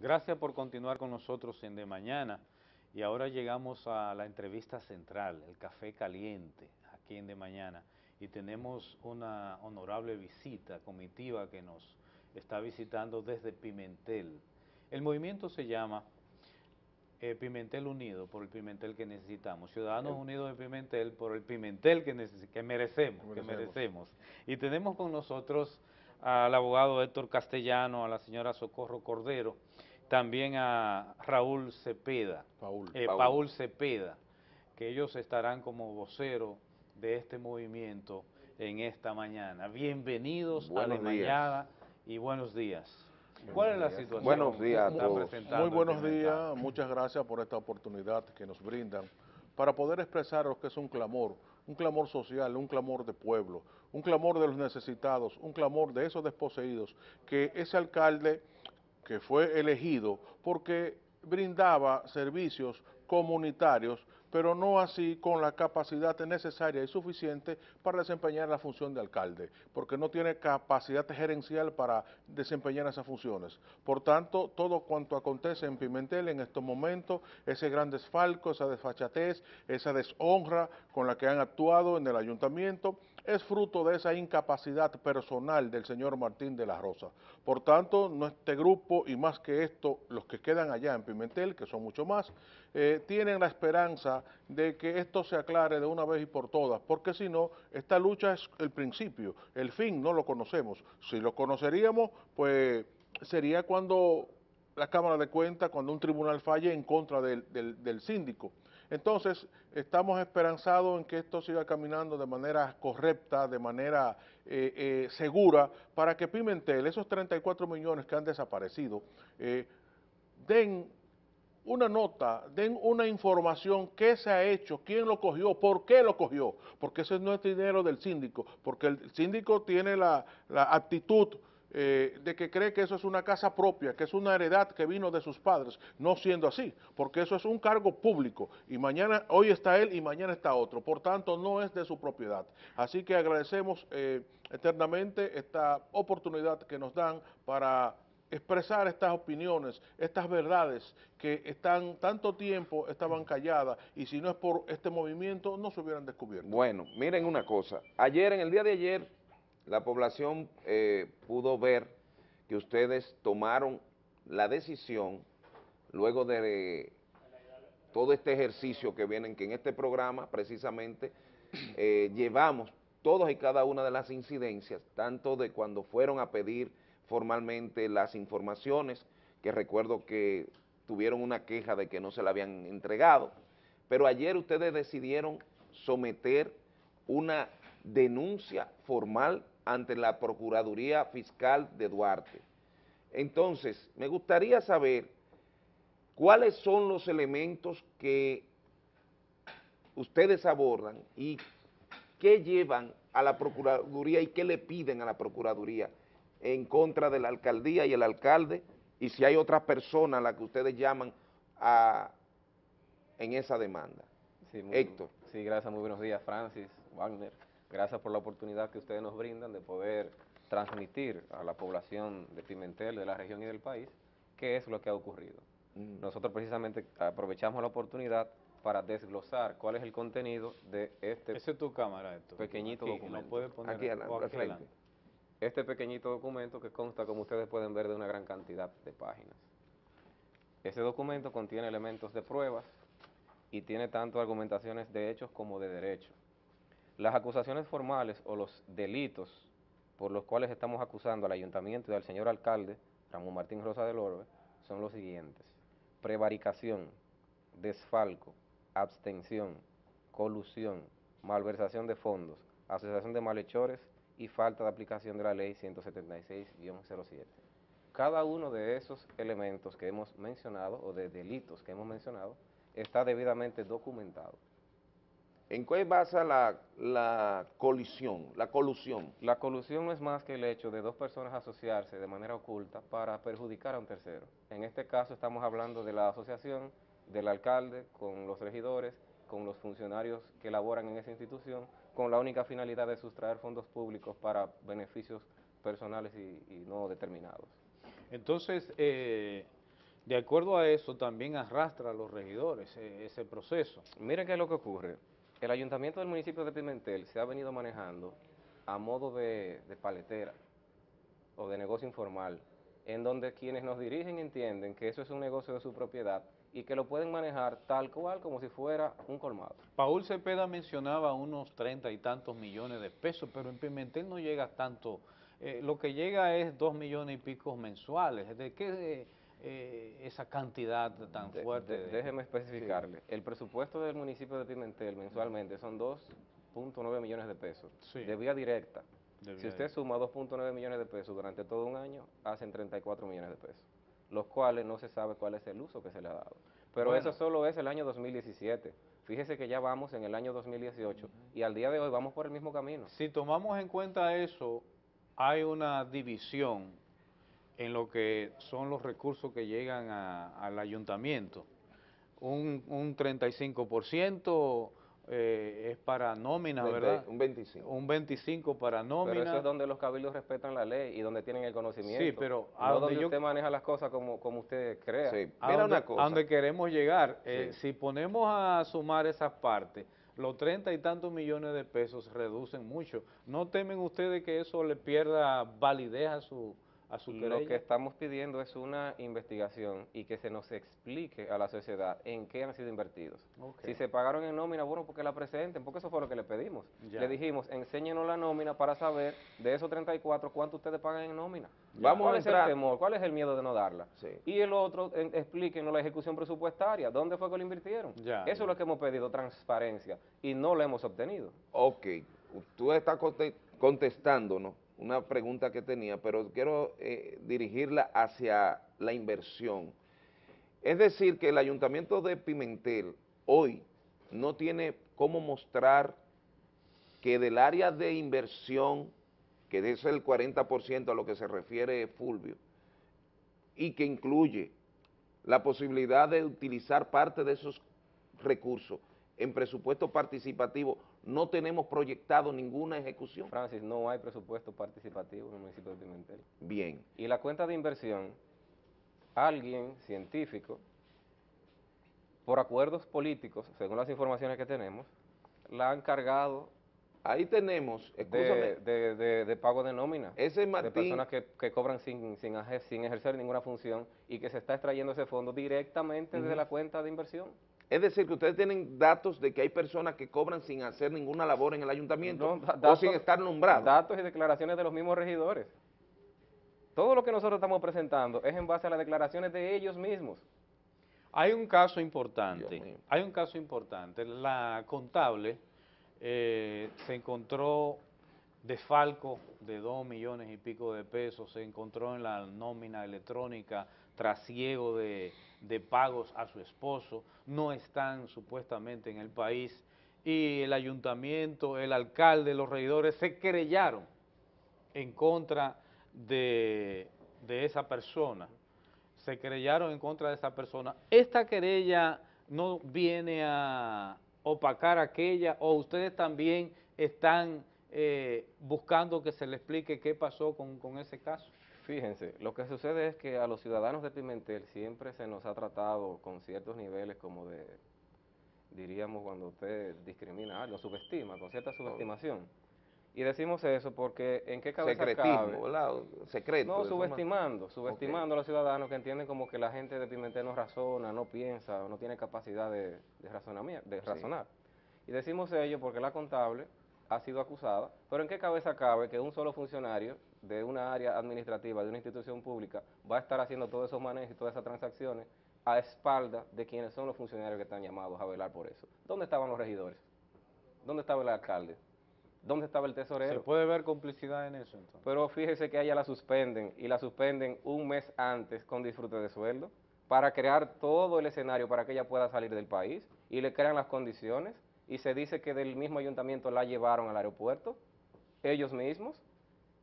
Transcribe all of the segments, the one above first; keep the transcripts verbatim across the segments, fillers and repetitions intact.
Gracias por continuar con nosotros en De Mañana. Y ahora llegamos a la entrevista central, el Café Caliente, aquí en De Mañana. Y tenemos una honorable visita comitiva que nos está visitando desde Pimentel. El movimiento se llama eh, Pimentel Unido, por el Pimentel que necesitamos. Ciudadanos el, Unidos de Pimentel, por el Pimentel que, que, merecemos, merecemos. que merecemos. Y tenemos con nosotros al abogado Héctor Castellano, a la señora Socorro Cordero, también a Raúl Cepeda, Paul, eh, Paul. Paul Cepeda, que ellos estarán como voceros de este movimiento en esta mañana. Bienvenidos buenos a la mañana y buenos días. Buenos ¿Cuál días. es la situación? Buenos días a todos. Muy buenos días, muchas gracias por esta oportunidad que nos brindan para poder expresar lo que es un clamor, un clamor social, un clamor de pueblo, un clamor de los necesitados, un clamor de esos desposeídos, que ese alcalde que fue elegido porque brindaba servicios comunitarios, pero no así con la capacidad necesaria y suficiente para desempeñar la función de alcalde, porque no tiene capacidad gerencial para desempeñar esas funciones. Por tanto, todo cuanto acontece en Pimentel en estos momentos, ese gran desfalco, esa desfachatez, esa deshonra con la que han actuado en el ayuntamiento, es fruto de esa incapacidad personal del señor Martín de la Rosa. Por tanto, este grupo y más que esto, los que quedan allá en Pimentel, que son mucho más, eh, tienen la esperanza de que esto se aclare de una vez y por todas, porque si no, esta lucha es el principio, el fin no lo conocemos. Si lo conoceríamos, pues sería cuando la Cámara de Cuentas, cuando un tribunal falle en contra del, del, del síndico. Entonces, estamos esperanzados en que esto siga caminando de manera correcta, de manera eh, eh, segura, para que Pimentel, esos treinta y cuatro millones que han desaparecido, eh, den una nota, den una información, qué se ha hecho, quién lo cogió, por qué lo cogió, porque ese no es dinero del síndico, porque el síndico tiene la, la actitud Eh, de que cree que eso es una casa propia, que es una heredad que vino de sus padres, no siendo así, porque eso es un cargo público, y mañana, hoy está él y mañana está otro, por tanto no es de su propiedad. Así que agradecemos eh, eternamente esta oportunidad que nos dan para expresar estas opiniones, estas verdades que están tanto tiempo estaban calladas, y si no es por este movimiento no se hubieran descubierto. Bueno, miren una cosa, ayer, en el día de ayer, la población eh, pudo ver que ustedes tomaron la decisión luego de todo este ejercicio que vienen, que en este programa precisamente eh, llevamos todas y cada una de las incidencias, tanto de cuando fueron a pedir formalmente las informaciones, que recuerdo que tuvieron una queja de que no se la habían entregado, pero ayer ustedes decidieron someter una denuncia formal ante la Procuraduría Fiscal de Duarte. Entonces, me gustaría saber cuáles son los elementos que ustedes abordan y qué llevan a la Procuraduría y qué le piden a la Procuraduría en contra de la alcaldía y el alcalde, y si hay otra persona a la que ustedes llaman a, en esa demanda. Sí, muy, Héctor. Sí, gracias. Muy buenos días, Francis Wagner. Gracias por la oportunidad que ustedes nos brindan de poder transmitir a la población de Pimentel, de la región y del país, qué es lo que ha ocurrido. Mm. Nosotros precisamente aprovechamos la oportunidad para desglosar cuál es el contenido de este Ese es tu cámara, esto. pequeñito aquí, documento. ¿Lo puedes poner aquí adelante, aquí adelante? Este pequeñito documento que consta, como ustedes pueden ver, de una gran cantidad de páginas. Ese documento contiene elementos de pruebas y tiene tanto argumentaciones de hechos como de derecho. Las acusaciones formales o los delitos por los cuales estamos acusando al ayuntamiento y al señor alcalde, Ramón Martín Rosa del Orbe, son los siguientes: prevaricación, desfalco, abstención, colusión, malversación de fondos, asociación de malhechores y falta de aplicación de la ley ciento setenta y seis guión cero siete. Cada uno de esos elementos que hemos mencionado, o de delitos que hemos mencionado, está debidamente documentado. ¿En qué basa la, la colisión, la colusión? La colusión no es más que el hecho de dos personas asociarse de manera oculta para perjudicar a un tercero. En este caso estamos hablando de la asociación del alcalde con los regidores, con los funcionarios que laboran en esa institución, con la única finalidad de sustraer fondos públicos para beneficios personales y, y no determinados. Entonces, eh, De acuerdo a eso, también arrastra a los regidores eh, ese proceso. Miren qué es lo que ocurre. El ayuntamiento del municipio de Pimentel se ha venido manejando a modo de, de paletera o de negocio informal, en donde quienes nos dirigen entienden que eso es un negocio de su propiedad y que lo pueden manejar tal cual como si fuera un colmado. Paul Cepeda mencionaba unos treinta y tantos millones de pesos, pero en Pimentel no llega tanto. Eh, lo que llega es dos millones y pico mensuales. ¿De qué...? De, Eh, esa cantidad tan de, fuerte. De, de, déjeme especificarle, sí. El presupuesto del municipio de Pimentel mensualmente son dos punto nueve millones de pesos, sí, de vía directa. De vía si usted directa. Suma dos punto nueve millones de pesos durante todo un año, hacen treinta y cuatro millones de pesos, los cuales no se sabe cuál es el uso que se le ha dado. Pero bueno, eso solo es el año dos mil diecisiete. Fíjese que ya vamos en el año dos mil dieciocho, uh-huh, y al día de hoy vamos por el mismo camino. Si tomamos en cuenta eso, hay una división en lo que son los recursos que llegan a, al ayuntamiento. Un, un treinta y cinco por ciento eh, es para nómina, veinte, ¿verdad? Un veinticinco por ciento. Un veinticinco por ciento para nómina. Pero eso es donde los cabildos respetan la ley y donde tienen el conocimiento. Sí, pero... A no donde, donde yo... usted maneja las cosas como, como usted crea. Sí, a, donde, una cosa. a donde queremos llegar. Eh, sí. Si ponemos a sumar esas partes, los treinta y tantos millones de pesos reducen mucho. ¿No temen ustedes que eso le pierda validez a su... Lo que estamos pidiendo es una investigación y que se nos explique a la sociedad en qué han sido invertidos. Okay. Si se pagaron en nómina, bueno, porque la presenten, porque eso fue lo que le pedimos. Ya. Le dijimos, enséñenos la nómina para saber de esos treinta y cuatro cuánto ustedes pagan en nómina. Ya. Vamos ¿Cuál a entrar... es el temor? ¿Cuál es el miedo de no darla? Sí. Y el otro, en, explíquenos la ejecución presupuestaria, ¿dónde fue que lo invirtieron? Ya, eso ya. es lo que hemos pedido, transparencia, y no lo hemos obtenido. Ok, tú estás contestándonos una pregunta que tenía, pero quiero eh, dirigirla hacia la inversión. Es decir, que el ayuntamiento de Pimentel hoy no tiene cómo mostrar que del área de inversión, que es el cuarenta por ciento a lo que se refiere Fulvio, y que incluye la posibilidad de utilizar parte de esos recursos en presupuesto participativo, no tenemos proyectado ninguna ejecución. Francis, no hay presupuesto participativo en el municipio de Pimentel. Bien. Y la cuenta de inversión, alguien científico, por acuerdos políticos, según las informaciones que tenemos, la han cargado... Ahí tenemos, escúchame, de, de, de, de pago de nómina. Ese Martín, de personas que, que cobran sin, sin, aje, sin ejercer ninguna función y que se está extrayendo ese fondo directamente, uh-huh, desde la cuenta de inversión. Es decir, que ustedes tienen datos de que hay personas que cobran sin hacer ninguna labor en el ayuntamiento, no, datos, o sin estar nombrados. Datos y declaraciones de los mismos regidores. Todo lo que nosotros estamos presentando es en base a las declaraciones de ellos mismos. Hay un caso importante, hay un caso importante. La contable eh, se encontró desfalco de dos millones y pico de pesos, se encontró en la nómina electrónica trasiego de... de pagos a su esposo, no están supuestamente en el país, y el ayuntamiento, el alcalde, los regidores se querellaron en contra de, de esa persona, se querellaron en contra de esa persona. ¿Esta querella no viene a opacar aquella, o ustedes también están eh, buscando que se le explique qué pasó con, con ese caso? Fíjense, lo que sucede es que a los ciudadanos de Pimentel siempre se nos ha tratado con ciertos niveles como de, diríamos, cuando usted discrimina, lo subestima, con cierta subestimación. Y decimos eso porque ¿en qué cabeza Secretismo, cabe? Secreto. No, subestimando, subestimando okay. a los ciudadanos que entienden como que la gente de Pimentel no razona, no piensa, no tiene capacidad de, de, razonamiento, de razonar. Sí. Y decimos ello porque la contable ha sido acusada, pero ¿en qué cabeza cabe que un solo funcionario de una área administrativa, de una institución pública, va a estar haciendo todos esos manejos y todas esas transacciones a espalda de quienes son los funcionarios que están llamados a velar por eso? ¿Dónde estaban los regidores? ¿Dónde estaba el alcalde? ¿Dónde estaba el tesorero? ¿Se puede ver complicidad en eso, entonces? Pero fíjese que a ella la suspenden, y la suspenden un mes antes con disfrute de sueldo, para crear todo el escenario para que ella pueda salir del país, y le crean las condiciones, y se dice que del mismo ayuntamiento la llevaron al aeropuerto, ellos mismos,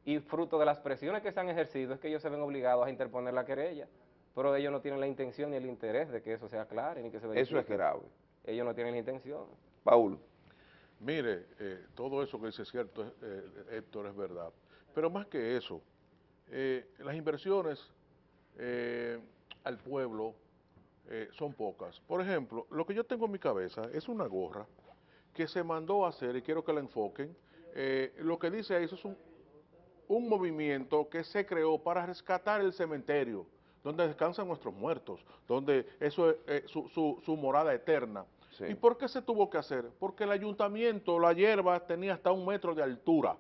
y fruto de las presiones que se han ejercido es que ellos se ven obligados a interponer la querella, pero ellos no tienen la intención ni el interés de que eso se aclare, ni que se verifique. Eso es grave. Ellos no tienen la intención. Paul. Mire, eh, todo eso que dice es cierto, eh, Héctor, es verdad. Pero más que eso, eh, las inversiones eh, al pueblo eh, son pocas. Por ejemplo, lo que yo tengo en mi cabeza es una gorra que se mandó a hacer, y quiero que la enfoquen. Eh, lo que dice ahí, eso es un, un movimiento que se creó para rescatar el cementerio, donde descansan nuestros muertos, donde eso es eh, su, su, su morada eterna. Sí. ¿Y por qué se tuvo que hacer? Porque el ayuntamiento, la hierba, tenía hasta un metro de altura.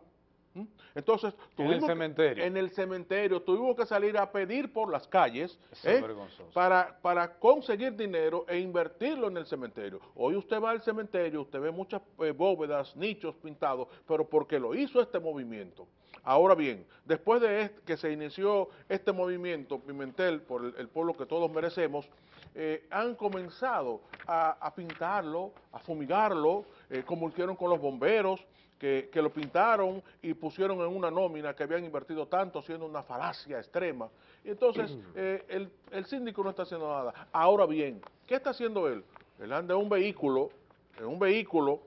¿Mm? Entonces, tuvimos en el cementerio, que, en el cementerio tuvimos que salir a pedir por las calles eh, para, para conseguir dinero e invertirlo en el cementerio. Hoy usted va al cementerio, usted ve muchas eh, bóvedas, nichos pintados, pero porque lo hizo este movimiento. Ahora bien, después de este, que se inició este movimiento, Pimentel, por el, el pueblo que todos merecemos, eh, han comenzado a, a pintarlo, a fumigarlo, eh, como hicieron con los bomberos, que, que lo pintaron y pusieron en una nómina que habían invertido tanto, siendo una falacia extrema. Y entonces, eh, el, el síndico no está haciendo nada. Ahora bien, ¿qué está haciendo él? Él anda en un vehículo, en un vehículo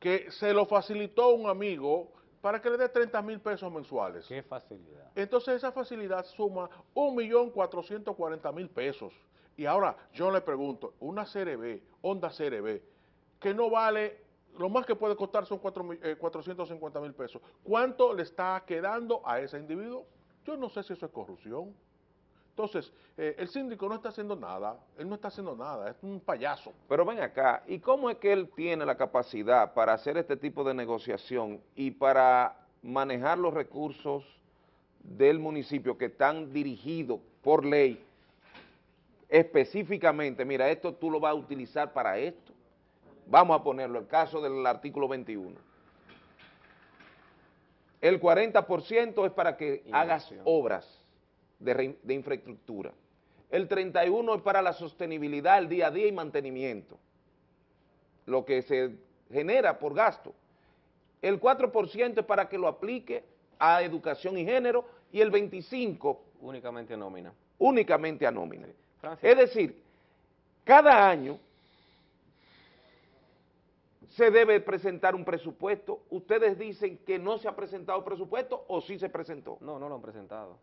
que se lo facilitó un amigo, para que le dé treinta mil pesos mensuales. ¡Qué facilidad! Entonces esa facilidad suma un millón cuatrocientos cuarenta mil pesos. Y ahora yo le pregunto, una serie B, Honda serie B, que no vale, lo más que puede costar son cuatrocientos cincuenta mil pesos. ¿Cuánto le está quedando a ese individuo? Yo no sé si eso es corrupción. Entonces, eh, el síndico no está haciendo nada, él no está haciendo nada, es un payaso. Pero ven acá, ¿y cómo es que él tiene la capacidad para hacer este tipo de negociación y para manejar los recursos del municipio que están dirigidos por ley específicamente? Mira, esto tú lo vas a utilizar para esto. Vamos a ponerlo, el caso del artículo veintiuno. El cuarenta por ciento es para que Inversión. hagas obras. De, de infraestructura, el treinta y uno es para la sostenibilidad, el día a día y mantenimiento, lo que se genera por gasto, el cuatro por ciento es para que lo aplique a educación y género, y el veinticinco por ciento únicamente a nómina, únicamente a nómina. Sí. Es decir, cada año se debe presentar un presupuesto. Ustedes dicen que no se ha presentado presupuesto, o sí se presentó. No, no lo han presentado.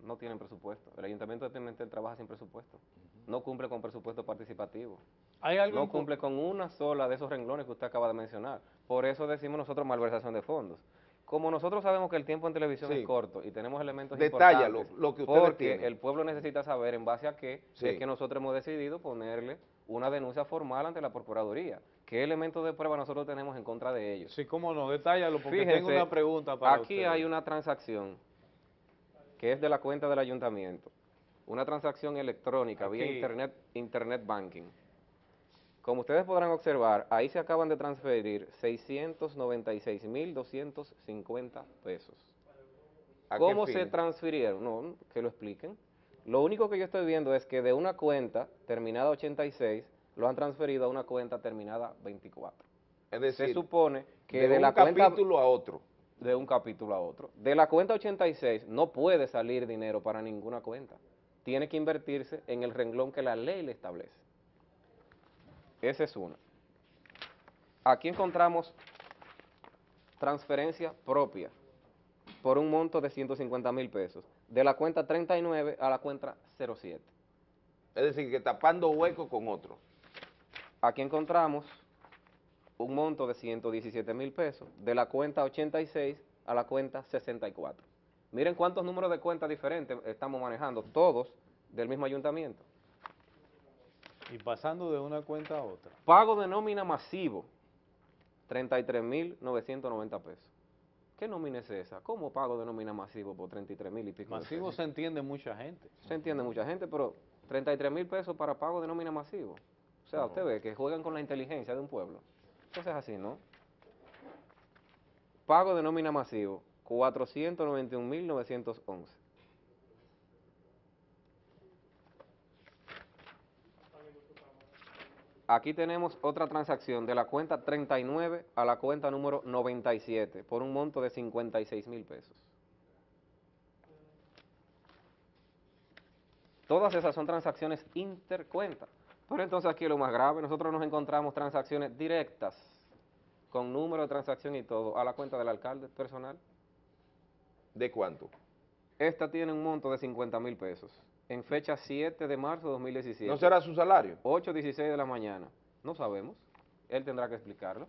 No tienen presupuesto. El Ayuntamiento de Pimentel trabaja sin presupuesto. No cumple con presupuesto participativo. ¿Hay algo no cumple con una sola de esos renglones que usted acaba de mencionar. Por eso decimos nosotros malversación de fondos. Como nosotros sabemos que el tiempo en televisión sí. es corto y tenemos elementos Detalla importantes. Detalla lo, lo que usted Porque tiene. el pueblo necesita saber en base a qué sí. es que nosotros hemos decidido ponerle una denuncia formal ante la Procuraduría. ¿Qué elementos de prueba nosotros tenemos en contra de ellos? Sí, cómo no, detállalo porque Fíjense, tengo una pregunta para aquí usted. Hay una transacción que es de la cuenta del ayuntamiento, una transacción electrónica Aquí. vía internet, internet banking. Como ustedes podrán observar, ahí se acaban de transferir seiscientos noventa y seis mil doscientos cincuenta pesos. ¿Cómo se transfirieron? No, que lo expliquen. Lo único que yo estoy viendo es que de una cuenta terminada ochenta y seis, lo han transferido a una cuenta terminada veinticuatro. Es decir, se supone que de, de un la capítulo cuenta, a otro. de un capítulo a otro. De la cuenta ochenta y seis no puede salir dinero para ninguna cuenta. Tiene que invertirse en el renglón que la ley le establece. Esa es una. Aquí encontramos transferencia propia por un monto de ciento cincuenta mil pesos, de la cuenta treinta y nueve a la cuenta cero siete. Es decir, que tapando hueco con otro. Aquí encontramos un monto de ciento diecisiete mil pesos, de la cuenta ochenta y seis a la cuenta sesenta y cuatro. Miren cuántos números de cuentas diferentes estamos manejando, todos del mismo ayuntamiento. Y pasando de una cuenta a otra. Pago de nómina masivo, treinta y tres mil novecientos noventa pesos. ¿Qué nómina es esa? ¿Cómo pago de nómina masivo por treinta y tres mil y pico? Masivo se entiende mucha gente. Se entiende mucha gente, pero treinta y tres mil pesos para pago de nómina masivo. O sea, no. usted ve que juegan con la inteligencia de un pueblo. Entonces así, ¿no? Pago de nómina masivo, cuatrocientos noventa y un mil novecientos once. Aquí tenemos otra transacción de la cuenta treinta y nueve a la cuenta número noventa y siete, por un monto de cincuenta y seis mil pesos. Todas esas son transacciones intercuentas. Pero entonces aquí lo más grave, nosotros nos encontramos transacciones directas, con número de transacción y todo, a la cuenta del alcalde personal. ¿De cuánto? Esta tiene un monto de cincuenta mil pesos. en fecha siete de marzo de dos mil diecisiete. ¿No será su salario? ocho y dieciséis de la mañana. No sabemos. Él tendrá que explicarlo.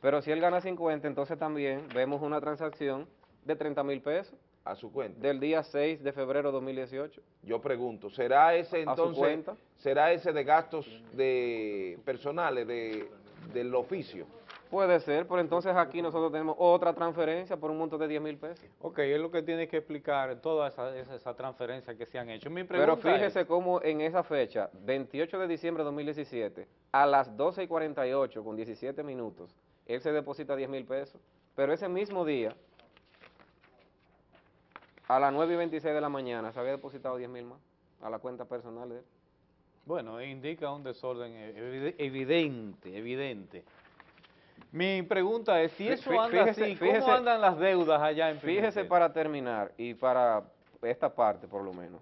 Pero si él gana cincuenta, entonces también vemos una transacción de treinta mil pesos. A su cuenta. Del día seis de febrero de dos mil dieciocho. Yo pregunto, ¿será ese entonces, será ese de gastos de personales de, del oficio? Puede ser, pero entonces aquí nosotros tenemos otra transferencia por un monto de diez mil pesos. Ok, es lo que tiene que explicar todas esas esa transferencias que se han hecho. Mi pregunta pero fíjese es, cómo en esa fecha, veintiocho de diciembre de dos mil diecisiete, a las doce y cuarenta y ocho con diecisiete minutos, él se deposita diez mil pesos, pero ese mismo día, a las nueve y veintiséis de la mañana, se había depositado diez mil más a la cuenta personal de él. Bueno, indica un desorden evidente, evidente. Mi pregunta es, si eso anda fíjese, así, ¿cómo fíjese, andan las deudas allá en Pimentel? Fíjese para terminar, y para esta parte por lo menos,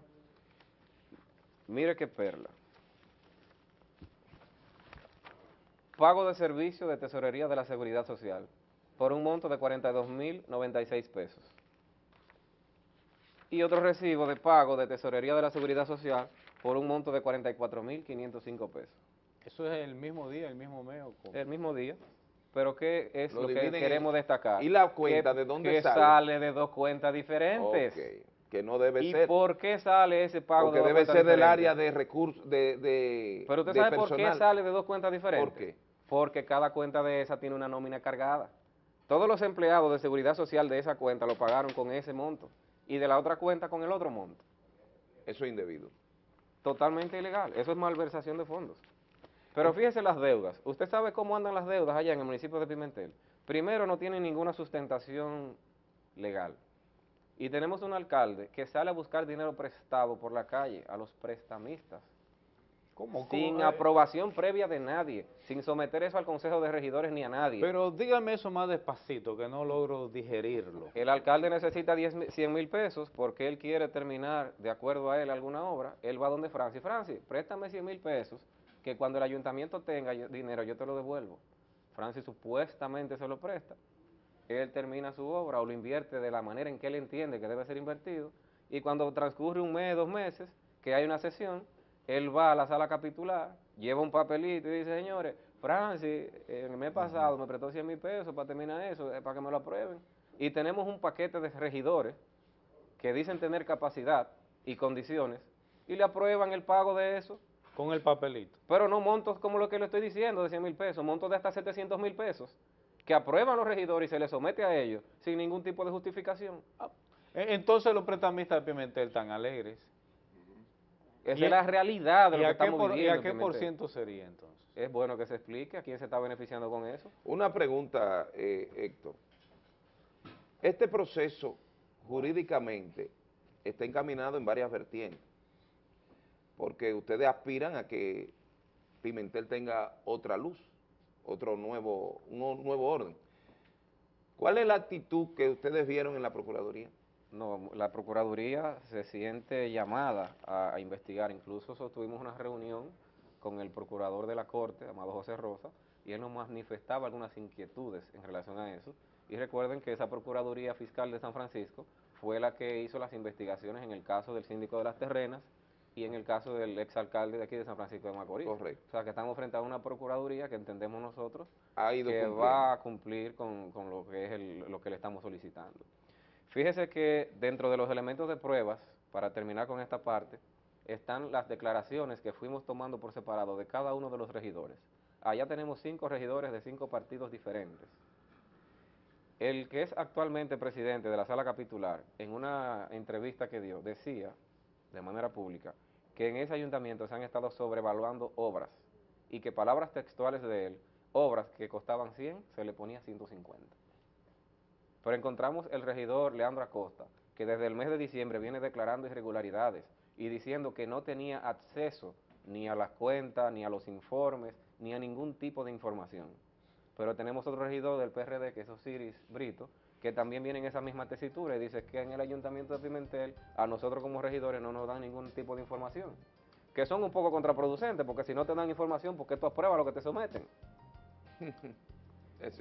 mire qué perla. Pago de servicio de tesorería de la Seguridad Social por un monto de cuarenta y dos mil noventa y seis pesos. Y otro recibo de pago de tesorería de la Seguridad Social por un monto de cuarenta y cuatro mil quinientos cinco pesos. ¿Eso es el mismo día, el mismo mes? ¿O cómo? El mismo día. Pero ¿qué es lo, lo que queremos en... destacar? ¿Y la cuenta de dónde que sale? Que sale de dos cuentas diferentes. Okay. Que no debe ¿Y ser. ¿Y por qué sale ese pago Porque de dos debe ser diferentes? Del área de recursos, de, de Pero usted de sabe personal. Por qué sale de dos cuentas diferentes. ¿Por qué? Porque cada cuenta de esa tiene una nómina cargada. Todos los empleados de Seguridad Social de esa cuenta lo pagaron con ese monto. Y de la otra cuenta con el otro monto. Eso es indebido. Totalmente ilegal. Eso es malversación de fondos. Pero fíjese las deudas. ¿Usted sabe cómo andan las deudas allá en el municipio de Pimentel? Primero, no tiene ninguna sustentación legal. Y tenemos un alcalde que sale a buscar dinero prestado por la calle a los prestamistas. ¿Cómo? Sin ¿Cómo? aprobación previa de nadie, sin someter eso al Consejo de Regidores ni a nadie. Pero dígame eso más despacito, que no logro digerirlo. El alcalde necesita cien mil pesos porque él quiere terminar, de acuerdo a él, alguna obra. Él va donde Francis. Francis, préstame cien mil pesos. Que cuando el ayuntamiento tenga yo, dinero, yo te lo devuelvo. Francis supuestamente se lo presta. Él termina su obra o lo invierte de la manera en que él entiende que debe ser invertido. Y cuando transcurre un mes, dos meses, que hay una sesión, él va a la sala capitular, lleva un papelito y dice, señores, Francis, el mes pasado me prestó cien mil pesos para terminar eso, para que me lo aprueben. Y tenemos un paquete de regidores que dicen tener capacidad y condiciones y le aprueban el pago de eso. Con el papelito. Pero no montos como lo que le estoy diciendo de cien mil pesos, montos de hasta setecientos mil pesos, que aprueban los regidores y se les somete a ellos sin ningún tipo de justificación. Ah, entonces los prestamistas de Pimentel están alegres. Esa es la realidad de lo que estamos viviendo. ¿Y a qué por ciento sería entonces? Es bueno que se explique a quién se está beneficiando con eso. Una pregunta, eh, Héctor. Este proceso jurídicamente está encaminado en varias vertientes. Porque ustedes aspiran a que Pimentel tenga otra luz, otro nuevo, un nuevo orden. ¿Cuál es la actitud que ustedes vieron en la Procuraduría? No, la Procuraduría se siente llamada a, a investigar. Incluso sostuvimos una reunión con el procurador de la Corte, Amado José Rosa, y él nos manifestaba algunas inquietudes en relación a eso. Y recuerden que esa Procuraduría Fiscal de San Francisco fue la que hizo las investigaciones en el caso del síndico de las terrenas, y en el caso del exalcalde de aquí de San Francisco de Macorís. Correcto. O sea, que estamos frente a una procuraduría que entendemos nosotros ha ido que cumpliendo. va a cumplir con, con lo que es el, lo que le estamos solicitando. Fíjese que dentro de los elementos de pruebas, para terminar con esta parte, están las declaraciones que fuimos tomando por separado de cada uno de los regidores. Allá tenemos cinco regidores de cinco partidos diferentes. El que es actualmente presidente de la sala capitular, en una entrevista que dio, decía de manera pública, que en ese ayuntamiento se han estado sobrevaluando obras y que palabras textuales de él, obras que costaban cien, se le ponía ciento cincuenta. Pero encontramos el regidor Leandro Acosta, que desde el mes de diciembre viene declarando irregularidades y diciendo que no tenía acceso ni a las cuentas, ni a los informes, ni a ningún tipo de información. Pero tenemos otro regidor del P R D, que es Osiris Brito, que también viene en esa misma tesitura y dice que en el ayuntamiento de Pimentel a nosotros como regidores no nos dan ningún tipo de información, que son un poco contraproducentes, porque si no te dan información, ¿por qué tú apruebas lo que te someten?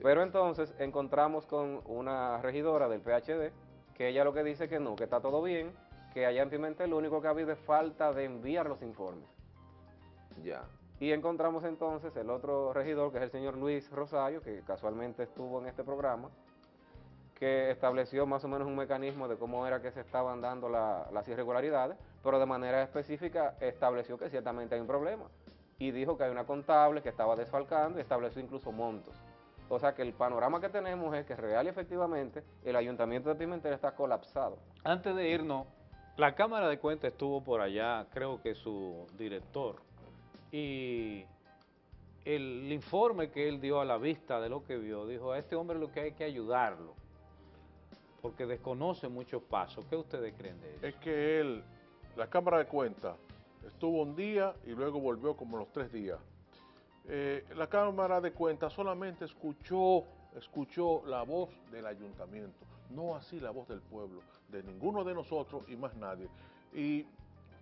Pero entonces encontramos con una regidora del P H D que ella lo que dice que no, que está todo bien, que allá en Pimentel lo único que ha habido es falta de enviar los informes. Ya. Y encontramos entonces el otro regidor, que es el señor Luis Rosario, que casualmente estuvo en este programa, que estableció más o menos un mecanismo de cómo era que se estaban dando la, las irregularidades, pero de manera específica estableció que ciertamente hay un problema y dijo que hay una contable que estaba desfalcando y estableció incluso montos. O sea que el panorama que tenemos es que real y efectivamente el Ayuntamiento de Pimentel está colapsado. Antes de irnos, la Cámara de Cuentas estuvo por allá, creo que su director, y el informe que él dio a la vista de lo que vio, dijo, a este hombre lo que hay que ayudarlo, porque desconoce muchos pasos. ¿Qué ustedes creen de eso? Es que él, la Cámara de Cuentas, estuvo un día y luego volvió como los tres días. Eh, la Cámara de Cuentas solamente escuchó, escuchó la voz del ayuntamiento, no así la voz del pueblo, de ninguno de nosotros y más nadie. Y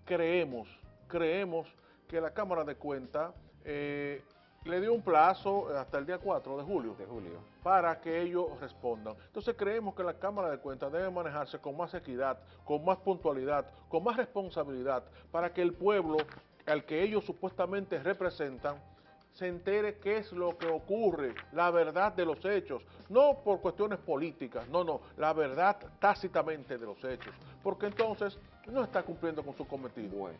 creemos, creemos que la Cámara de Cuentas eh, le dio un plazo hasta el día cuatro de julio, de julio para que ellos respondan. Entonces creemos que la Cámara de Cuentas debe manejarse con más equidad, con más puntualidad, con más responsabilidad, para que el pueblo al que ellos supuestamente representan se entere qué es lo que ocurre, la verdad de los hechos, no por cuestiones políticas, no, no, la verdad tácitamente de los hechos, porque entonces no está cumpliendo con su cometido. Bueno.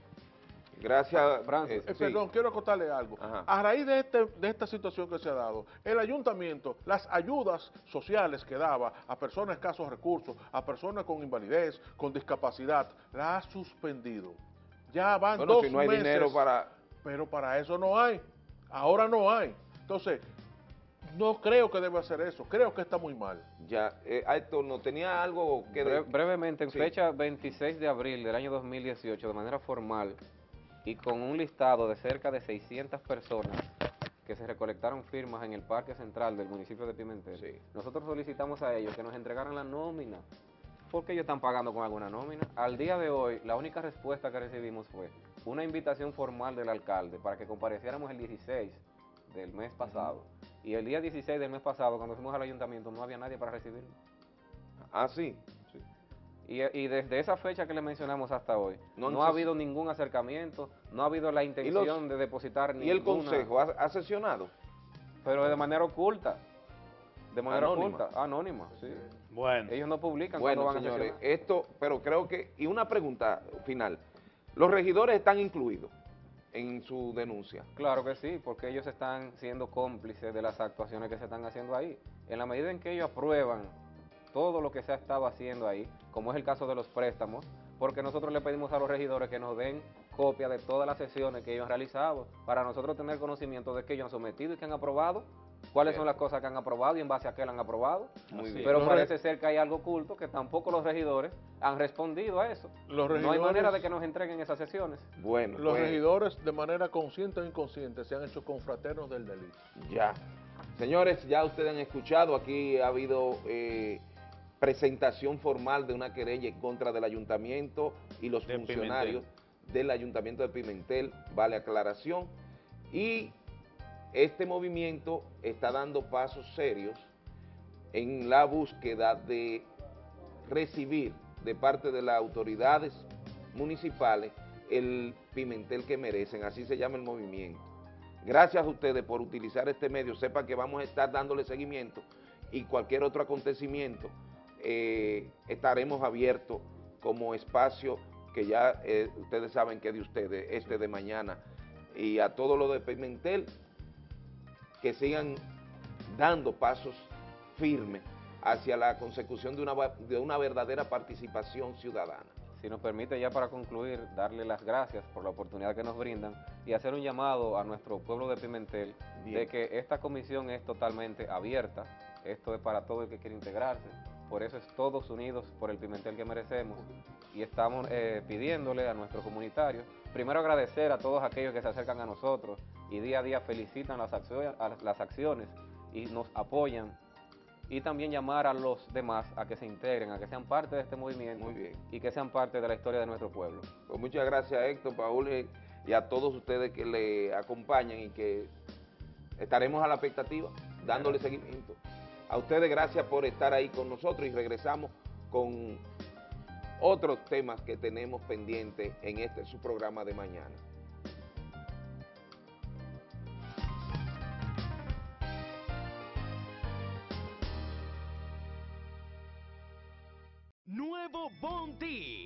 Gracias, Francis. Eh, perdón, sí. Quiero acotarle algo. Ajá. A raíz de, este, de esta situación que se ha dado, el ayuntamiento, las ayudas sociales que daba a personas de escasos recursos, a personas con invalidez, con discapacidad, la ha suspendido. Ya van bueno, dos si no hay meses, dinero para... pero para eso no hay. Ahora no hay. Entonces, no creo que deba hacer eso. Creo que está muy mal. Ya, eh, Héctor, ¿no tenía algo que... Bre de... Brevemente, en sí. fecha veintiséis de abril del año dos mil dieciocho, de manera formal, y con un listado de cerca de seiscientas personas que se recolectaron firmas en el Parque Central del municipio de Pimentel, sí. Nosotros solicitamos a ellos que nos entregaran la nómina, porque ellos están pagando con alguna nómina. Al día de hoy, la única respuesta que recibimos fue una invitación formal del alcalde para que compareciéramos el dieciséis del mes pasado. Uh-huh. Y el día dieciséis del mes pasado, cuando fuimos al ayuntamiento, no había nadie para recibirnos. Ah, sí. Y, y desde esa fecha que le mencionamos hasta hoy, no, no ha habido ningún acercamiento, no ha habido la intención los, de depositar ninguna... ¿Y el Consejo ha, ha sesionado? Pero de manera oculta, de manera anónima. oculta, anónima. Sí. Bueno. Ellos no publican bueno, cuando van señores, a sesionar. Esto, pero creo que... Y una pregunta final, ¿los regidores están incluidos en su denuncia? Claro que sí, porque ellos están siendo cómplices de las actuaciones que se están haciendo ahí. En la medida en que ellos aprueban todo lo que se ha estado haciendo ahí, como es el caso de los préstamos, porque nosotros le pedimos a los regidores que nos den copia de todas las sesiones que ellos han realizado, para nosotros tener conocimiento de que ellos han sometido y que han aprobado, cuáles sí. son las cosas que han aprobado y en base a qué la han aprobado. Muy bien. Pero los parece ser que hay algo oculto, que tampoco los regidores han respondido a eso. Los regidores, no hay manera de que nos entreguen esas sesiones. Bueno, los pues, regidores de manera consciente o inconsciente se han hecho confraternos del delito. Ya. Señores, ya ustedes han escuchado, aquí ha habido... Eh, presentación formal de una querella en contra del ayuntamiento y los de funcionarios Pimentel. Del ayuntamiento de Pimentel, vale aclaración, y este movimiento está dando pasos serios en la búsqueda de recibir de parte de las autoridades municipales el Pimentel que merecen, así se llama el movimiento. Gracias a ustedes por utilizar este medio, sepa que vamos a estar dándole seguimiento y cualquier otro acontecimiento. Eh, estaremos abiertos como espacio que ya eh, ustedes saben que de ustedes, este de mañana, y a todo lo de Pimentel, que sigan dando pasos firmes hacia la consecución de una, de una verdadera participación ciudadana. Si nos permite, ya para concluir, darle las gracias por la oportunidad que nos brindan y hacer un llamado a nuestro pueblo de Pimentel. Bien. De que esta comisión es totalmente abierta, esto es para todo el que quiere integrarse. Por eso es todos unidos por el Pimentel que merecemos y estamos eh, pidiéndole a nuestros comunitarios, primero agradecer a todos aquellos que se acercan a nosotros y día a día felicitan las acciones, las acciones y nos apoyan, y también llamar a los demás a que se integren, a que sean parte de este movimiento. Muy bien. Y que sean parte de la historia de nuestro pueblo. Pues muchas gracias Héctor, Paul y a todos ustedes que le acompañan y que estaremos a la expectativa dándole seguimiento. A ustedes gracias por estar ahí con nosotros y regresamos con otros temas que tenemos pendientes en este su programa de mañana. Nuevo Bondi.